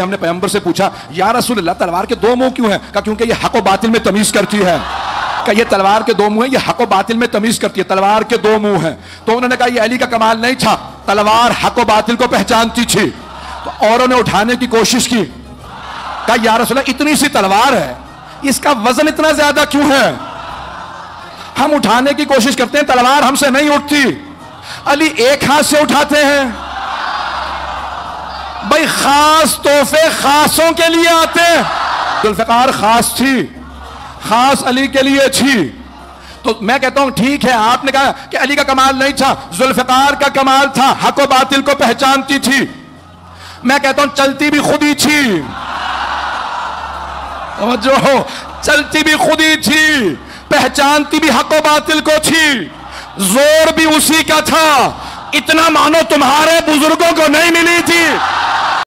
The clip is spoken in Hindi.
हमने पैगंबर से पूछा, या रसूल अल्लाह तलवार के दो मुंह क्यों है? कहा क्योंकि ये हक और बातिल में तमीज करती है। कहा ये तलवार के दो मुंह है, ये हक और बातिल में तमीज करती है, तलवार के दो मुंह है। तो उन्होंने कहा ये अली का कमाल नहीं था, तलवार हक और बातिल को पहचानती थी। तो औरों ने उठाने की कोशिश की, कहा या रसूल अल्लाह इतनी सी तलवार है, इसका वजन इतना ज्यादा क्यों है? हम उठाने की कोशिश करते हैं, तलवार हमसे नहीं उठती। अली एक हाथ से उठाते हैं। भाई खास तोहफे खासों के लिए आते हैं। जुल्फिकार खास थी, खास अली के लिए थी। तो मैं कहता हूं ठीक है, आपने कहा कि अली का कमाल नहीं था, जुल्फिकार का कमाल था, हक और बातिल को पहचानती थी। मैं कहता हूं चलती भी खुद ही थी, जो चलती भी खुद ही थी, पहचानती भी हक और बातिल को थी, जोर भी उसी का था। इतना मानो तुम्हारे बुजुर्गों को नहीं मिली थी।